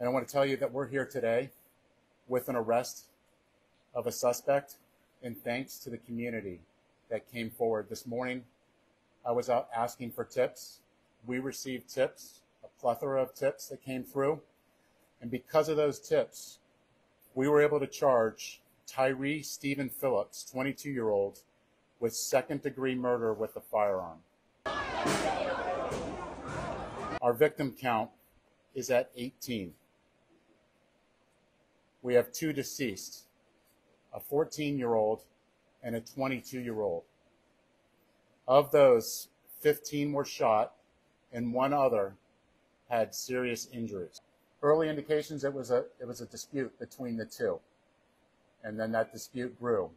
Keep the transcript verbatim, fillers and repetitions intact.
And I want to tell you that we're here today with an arrest of a suspect, and thanks to the community that came forward. This morning, I was out asking for tips. We received tips, a plethora of tips that came through. And because of those tips, we were able to charge Tyree Stephen Phillips, twenty-two-year-old, with second-degree murder with a firearm. Our victim count is at eighteen. We have two deceased, a fourteen-year-old and a twenty-two-year-old. Of those, fifteen were shot, and one other had serious injuries. Early indications it was a it was a dispute between the two, and then that dispute grew.